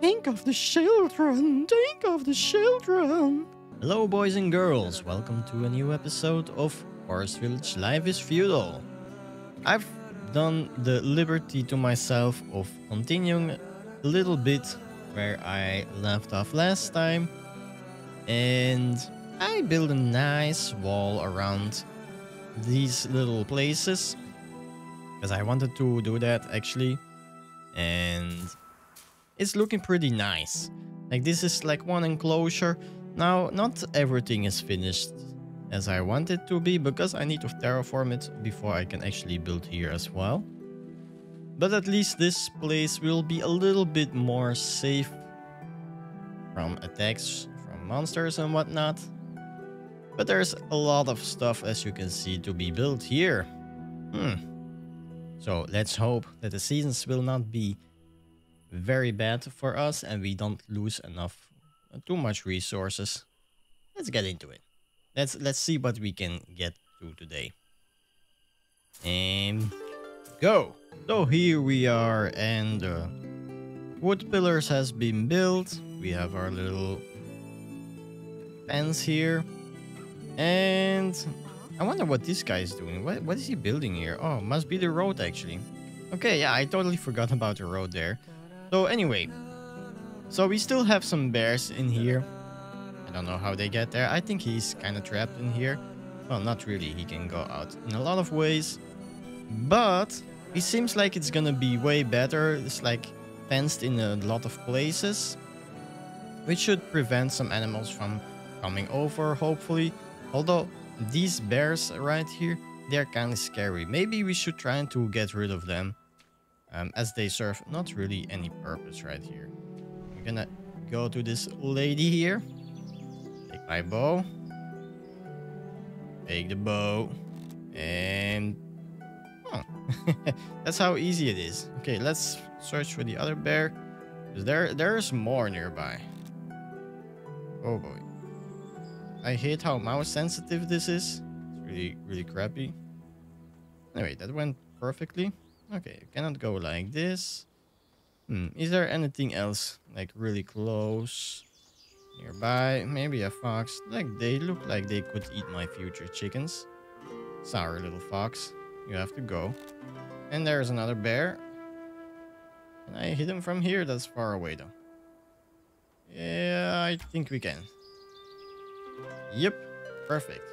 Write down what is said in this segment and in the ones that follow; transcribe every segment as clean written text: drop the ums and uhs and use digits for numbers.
Think of the children, think of the children. Hello boys and girls, welcome to a new episode of Forest Village Life is Feudal. I've done the liberty to myself of continuing a little bit where I left off last time. And I built a nice wall around these little places, because I wanted to do that actually. And it's looking pretty nice. Like this is like one enclosure. Now, not everything is finished as I want it to be, because I need to terraform it before I can actually build here as well. But at least this place will be a little bit more safe from attacks, from monsters and whatnot. But there's a lot of stuff, as you can see, to be built here. So let's hope that the seasons will not be very bad for us and we don't lose enough, too much resources. Let's get into it. Let's see what we can get to today. And go! So here we are, and wood pillars has been built. We have our little fence here. And I wonder what this guy is doing. What is he building here? Oh, must be the road actually. Okay, yeah, I totally forgot about the road there. So anyway, so we still have some bears in here. I don't know how they get there. I think he's kind of trapped in here. Well, not really. He can go out in a lot of ways. But it seems like it's gonna be way better. It's like fenced in a lot of places, which should prevent some animals from coming over, hopefully. Although these bears right here, they're kind of scary. Maybe we should try to get rid of them. As they serve not really any purpose right here. I'm gonna go to this lady here. Take my bow. Take the bow. And... huh. That's how easy it is. Okay, let's search for the other bear. Because there's more nearby. Oh boy. I hate how mouse sensitive this is. It's really, really crappy. Anyway, that went perfectly. Okay, I cannot go like this. Is there anything else like really close nearby? Maybe a fox. Like they look like they could eat my future chickens. Sorry, little fox. You have to go. And there's another bear. Can I hit him from here? That's far away though. Yeah, I think we can. Yep, perfect.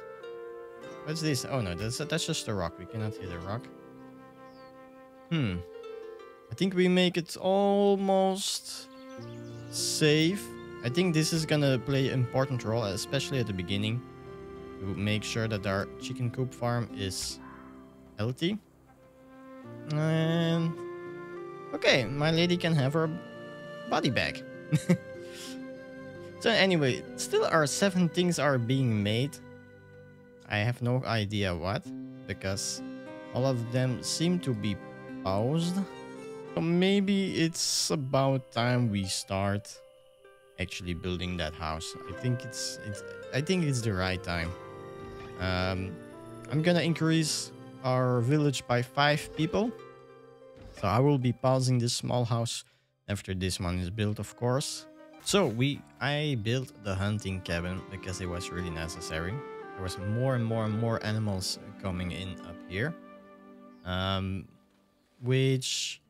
What's this? Oh no, that's just a rock. We cannot hit a rock. I think we make it almost safe. I think this is gonna play an important role, especially at the beginning, to make sure that our chicken coop farm is healthy. And okay, my lady can have her body back. So anyway, still our 7 things are being made. I have no idea what, because all of them seem to be paused. So maybe it's about time we start actually building that house. I think it's the right time. I'm gonna increase our village by 5 people. So I will be pausing this small house after this one is built, of course. So I built the hunting cabin because it was really necessary. There was more and more animals coming in up here. Which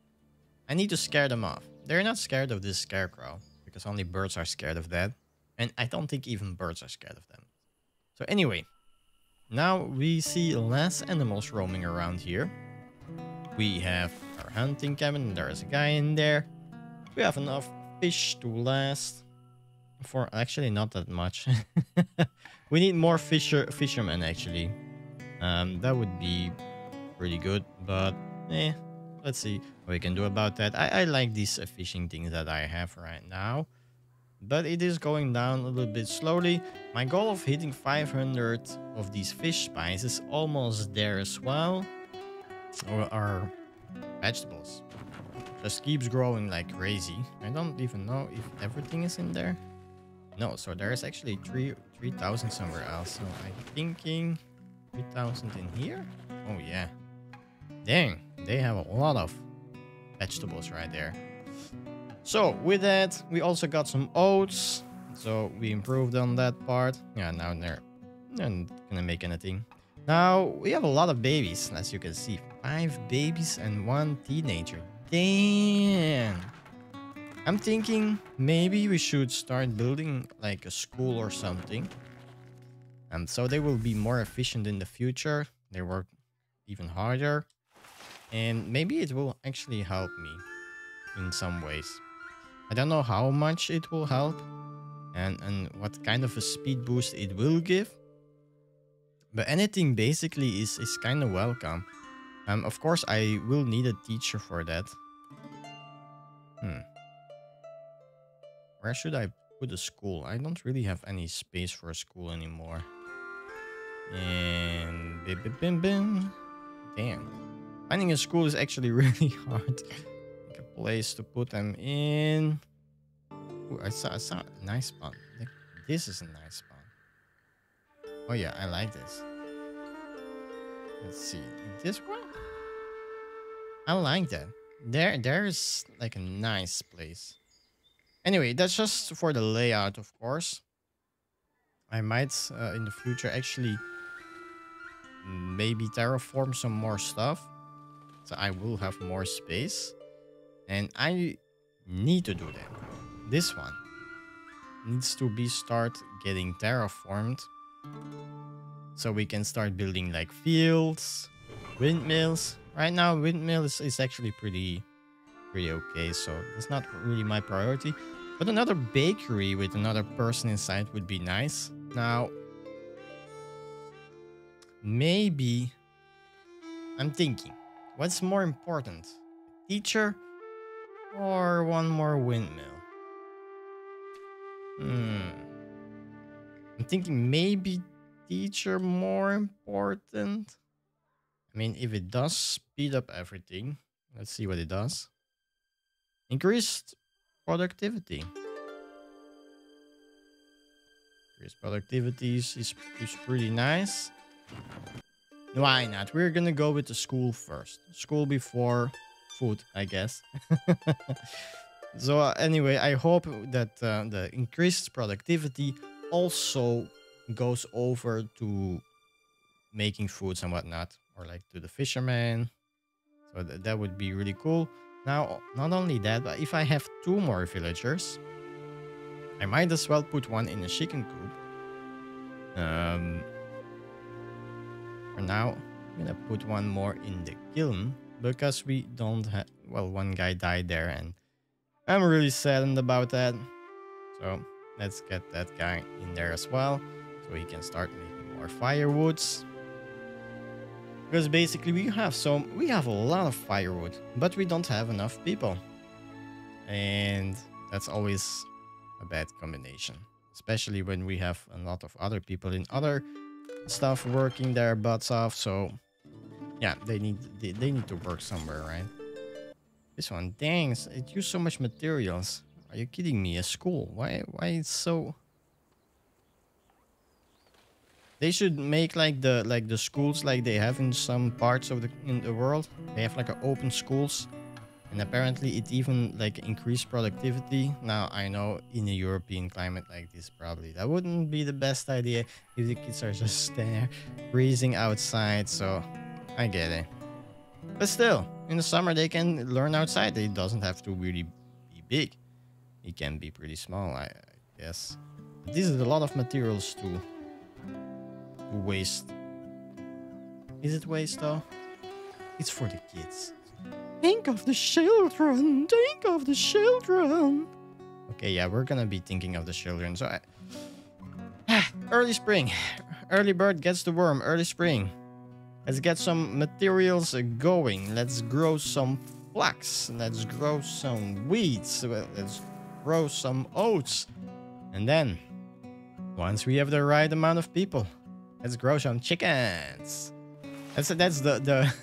I need to scare them off. They're not scared of this scarecrow, because only birds are scared of that. And I don't think even birds are scared of them. So anyway, now we see less animals roaming around here. We have our hunting cabin. There is a guy in there. We have enough fish to last for actually not that much. We need more fishermen actually. That would be pretty good, but let's see what we can do about that. I like these fishing things that I have right now. But it is going down a little bit slowly. My goal of hitting 500 of these fish spices is almost there as well. Or our vegetables. Just keeps growing like crazy. I don't even know if everything is in there. No, so there is actually 3,000 somewhere else. So I'm thinking 3,000 in here? Oh yeah. Dang, they have a lot of vegetables right there. So with that, we also got some oats. So we improved on that part. Yeah, now they're not gonna make anything. Now we have a lot of babies, as you can see. 5 babies and 1 teenager. Damn. I'm thinking maybe we should start building like a school or something. And so they will be more efficient in the future. They work even harder. And maybe it will actually help me in some ways. I don't know how much it will help and what kind of a speed boost it will give. But anything basically is kind of welcome. Of course, I will need a teacher for that. Where should I put a school? I don't really have any space for a school anymore. And... bim, bim, bim, bim. Damn. Finding a school is actually really hard. Like a place to put them in. Ooh, I saw a nice spot. This is a nice spot. Oh yeah, I like this. Let's see. This one? I like that. There is like a nice place. Anyway, that's just for the layout, of course. I might, in the future, actually maybe terraform some more stuff. So I will have more space. And I need to do that. This one needs to be start getting terraformed. So we can start building like fields, windmills. Right now, windmills is actually pretty okay, so that's not really my priority. But another bakery with another person inside would be nice. Now, maybe I'm thinking, what's more important? A teacher or one more windmill? I'm thinking maybe teacher more important. I mean, if it does speed up everything, let's see what it does. Increased productivity. Increased productivity is pretty nice. Why not? We're gonna go with the school first. School before food, I guess. So anyway, I hope that the increased productivity also goes over to making foods and whatnot. Or like to the fishermen. So that would be really cool. Now, not only that, but if I have 2 more villagers, I might as well put one in a chicken coop. For now, I'm gonna put one more in the kiln, because we don't have... Well, one guy died there, and I'm really saddened about that. So, let's get that guy in there as well, so he can start making more firewoods. Because basically we have a lot of firewood, but we don't have enough people. And that's always a bad combination. Especially when we have a lot of other people in other stuff working their butts off. So yeah, they need to work somewhere, right? This one, dang, it used so much materials. Are you kidding me? A school. Why it's so... They should make like the schools like they have in some parts of the world. They have like open schools, and apparently it even like increased productivity. Now I know in a European climate like this probably that wouldn't be the best idea if the kids are just there freezing outside. So I get it. But still, in the summer they can learn outside. It doesn't have to really be big. It can be pretty small, I guess. But this is a lot of materials too. Waste. Is it waste though? It's for the kids. Think of the children. Think of the children. Okay, yeah, we're gonna be thinking of the children. So early spring. Early bird gets the worm. Early spring. Let's get some materials going. Let's grow some flax. Let's grow some weeds. Let's grow some oats. And then once we have the right amount of people, let's grow some chickens. That's the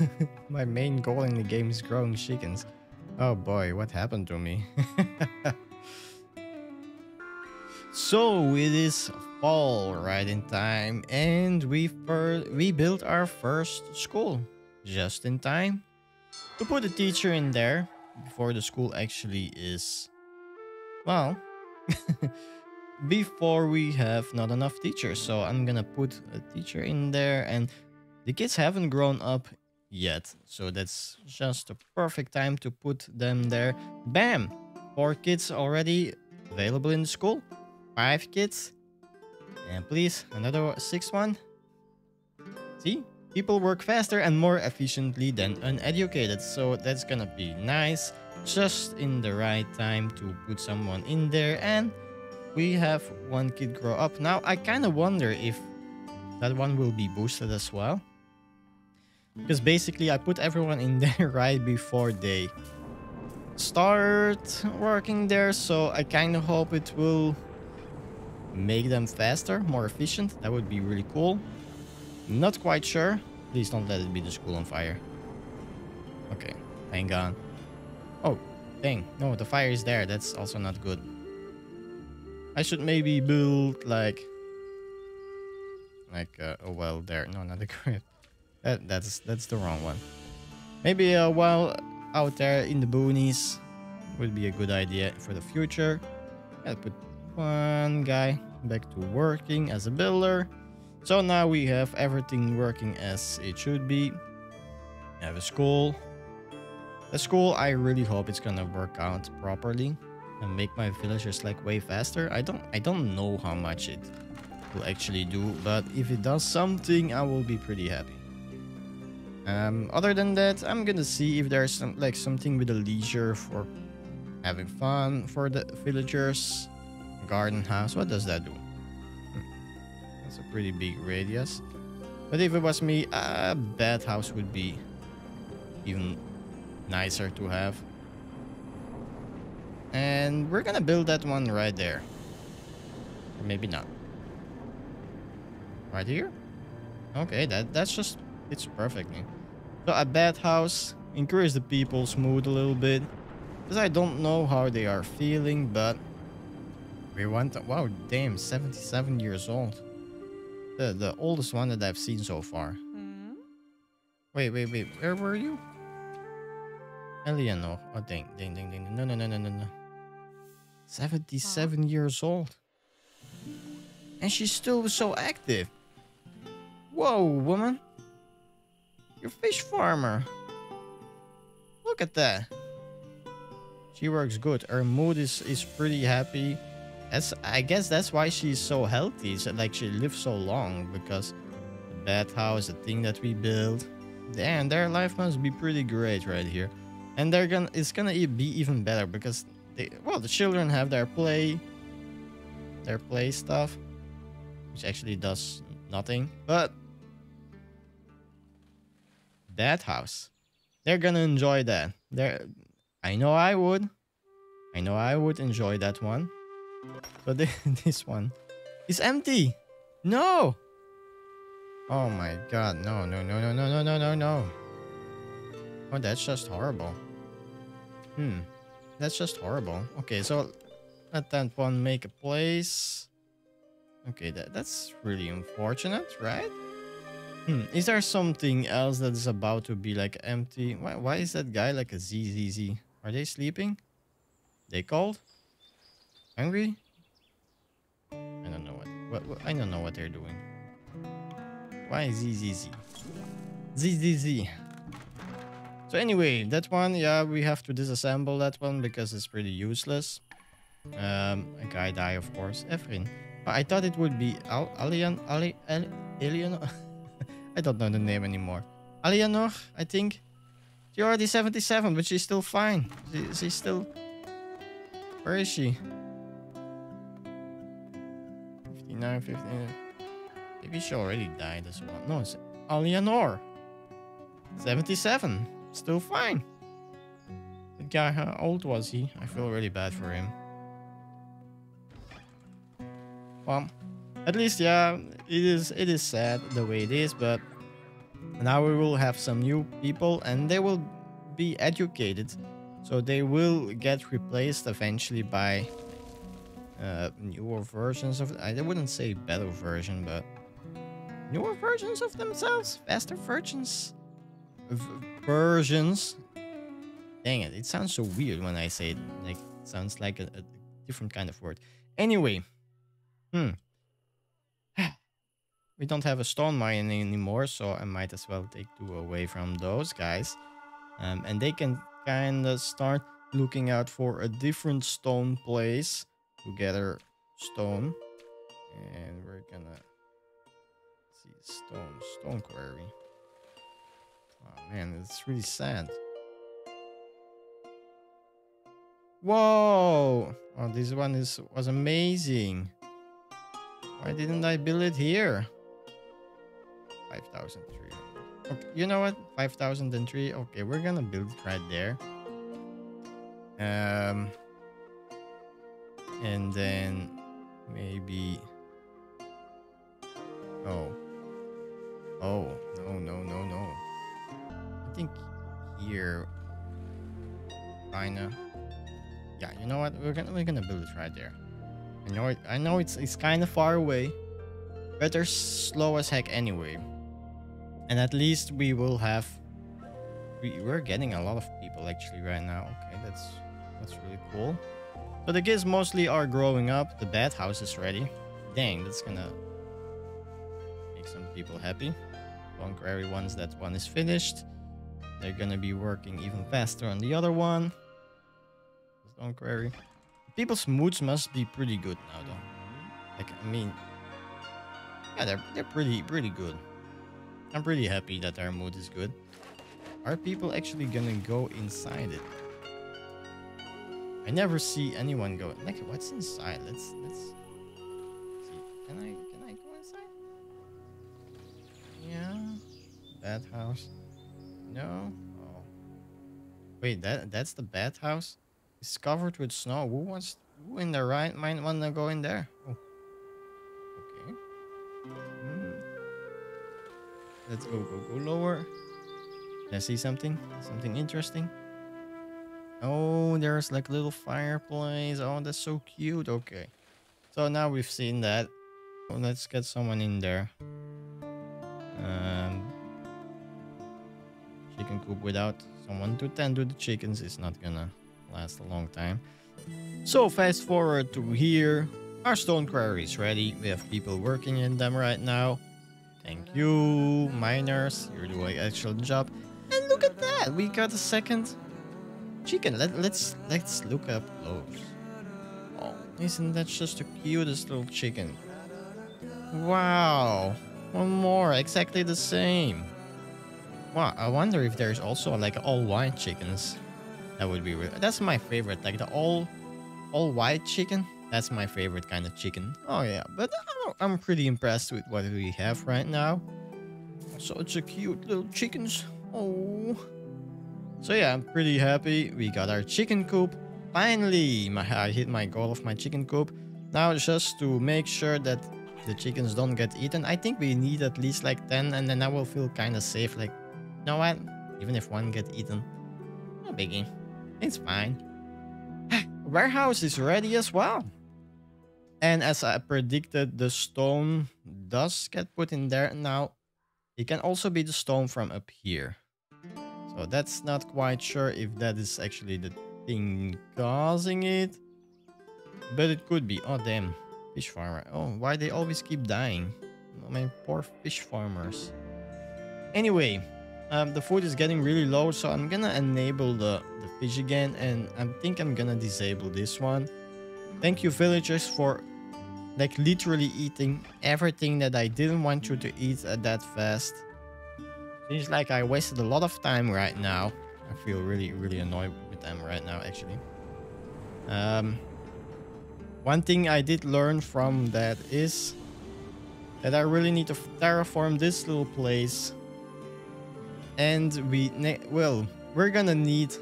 my main goal in the game is growing chickens. Oh boy, what happened to me? So it is fall right in time, and we built our first school just in time to put a teacher in there before the school actually is Well, before we have not enough teachers, so I'm gonna put a teacher in there, and the kids haven't grown up yet, so that's just the perfect time to put them there. Bam! 4 kids already available in the school. 5 kids. And please, another 6th one. See? People work faster and more efficiently than uneducated, so that's gonna be nice. Just in the right time to put someone in there, and we have 1 kid grow up. Now, I kind of wonder if that one will be boosted as well. Because basically, I put everyone in there right before they start working there, so I kind of hope it will make them faster, more efficient. That would be really cool. Not quite sure. Please don't let it be the school on fire. Okay, hang on. Oh, dang. No, the fire is there. That's also not good. I should maybe build like a well there. No, not a crypt. That's the wrong one. Maybe a well out there in the boonies would be a good idea for the future. I'll put one guy back to working as a builder. So now we have everything working as it should be. I have a school. The school, I really hope it's gonna work out properly and make my villagers like way faster. I don't know how much it will actually do, but if it does something, I will be pretty happy. Other than that, I'm gonna see if there's something with a leisure for having fun for the villagers. Garden house, what does that do? That's a pretty big radius, but if it was me, a bed house would be even nicer to have, and we're gonna build that one right there, or maybe not right here. Okay, that's just it's perfectly so. A bed house, encourage the people's mood a little bit, because I don't know how they are feeling, but we want to, wow, damn, 77 years old. The oldest one that I've seen so far. Mm-hmm. Wait. Where were you? Eleanor. Oh, dang. No. 77 years old. And she's still so active. Whoa, woman. You're a fish farmer. Look at that. She works good. Her mood is pretty happy. I guess that's why she's so healthy. So, she lives so long, because the bathhouse, the thing that we built. Damn, their life must be pretty great right here. And it's gonna be even better, because the children have their play stuff, which actually does nothing. But bathhouse, they're gonna enjoy that. I know I would enjoy that one. But this one is empty. No! Oh my god, no. Oh, that's just horrible. That's just horrible. Okay, so let that one make a place. Okay, that's really unfortunate, right? Is there something else that is about to be empty? Why is that guy a ZZZ? Are they sleeping? They cold? Hungry? I don't know what they're doing. Why ZZZ? So anyway, that one, yeah, we have to disassemble that one because it's pretty useless. A guy died, of course. Efrin. I thought it would be Eleanor. I don't know the name anymore. Eleanor, I think. She's already 77, but she's still fine. She's still. Where is she? 59. Maybe she already died as well. No, it's Eleanor. 77. Still fine. That guy, how old was he? I feel really bad for him. Well, at least, yeah, it is sad the way it is, but now we will have some new people, and they will be educated. So they will get replaced eventually by newer versions of... I wouldn't say better version, but... newer versions of themselves? Faster versions? Versions? Dang it, it sounds so weird when I say it. It sounds like a different kind of word. Anyway. We don't have a stone mine anymore, so I might as well take two away from those guys. And they can kind of start looking out for a different stone place to gather stone. And we're gonna see stone quarry. Oh man, it's really sad. Whoa! Oh, this one was amazing. Why didn't I build it here? 5,300. Okay, you know what? 5,003. Okay, we're gonna build it right there. And then maybe. Oh, no. I think here. Kinda. Yeah, you know what? We're gonna build it right there. I know it's kind of far away. Better slow as heck anyway. And at least we will have. We're getting a lot of people actually right now. Okay, that's really cool. So the kids mostly are growing up. The bathhouse is ready. Dang, that's gonna make some people happy. One quarry once that one is finished, they're gonna be working even faster on the other one. Stone quarry. People's moods must be pretty good now, though. Like, I mean, yeah, they're pretty good. I'm pretty happy that our mood is good. Are people actually gonna go inside it? I never see anyone go. Like, what's inside? Let's see. Can I go inside? Yeah. Bathhouse. No. Oh. Wait, that's the bathhouse. It's covered with snow. Who in their right mind want to go in there? Oh. Okay. Let's go lower. Did I see something? Something interesting? Oh, there's like little fireplace. Oh, that's so cute. Okay. So now we've seen that. Oh, let's get someone in there. Chicken coop without someone to tend to the chickens is not gonna last a long time. So fast forward to here. Our stone quarry is ready. We have people working in them right now. Thank you, miners. You're doing an excellent job. And look at that, we got a second chicken. Let's look up close. Oh, isn't that just the cutest little chicken? Wow, one more, exactly the same. Wow, I wonder if there's also like all white chickens. That would be weird. That's my favorite, like the all white chicken. That's my favorite kind of chicken. Oh yeah, but I'm pretty impressed with what we have right now. Such a cute little chickens. Oh, so yeah, I'm pretty happy. We got our chicken coop. Finally, I hit my goal of my chicken coop. Now just to make sure that the chickens don't get eaten. I think we need at least like 10, and then I will feel kind of safe. Like, you know what? Even if one gets eaten, no biggie. It's fine. Warehouse is ready as well. And as I predicted, the stone does get put in there. Now, it can also be the stone from up here. So that's not quite sure if that is actually the thing causing it. But it could be. Oh, damn. Fish farmer. Oh, why they always keep dying? I mean, poor fish farmers. Anyway. The food is getting really low, so I'm gonna enable the fish again, and I think I'm gonna disable this one. Thank you, villagers, for like literally eating everything that I didn't want you to eat at that fast. Seems like I wasted a lot of time right now. I feel really annoyed with them right now, actually. One thing I did learn from that is that I really need to terraform this little place. And we're gonna need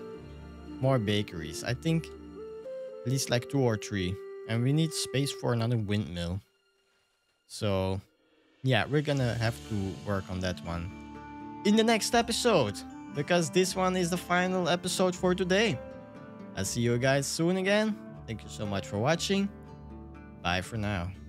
more bakeries. I think at least like 2 or 3. And we need space for another windmill. So, yeah, we're gonna have to work on that one in the next episode. Because this one is the final episode for today. I'll see you guys soon again. Thank you so much for watching. Bye for now.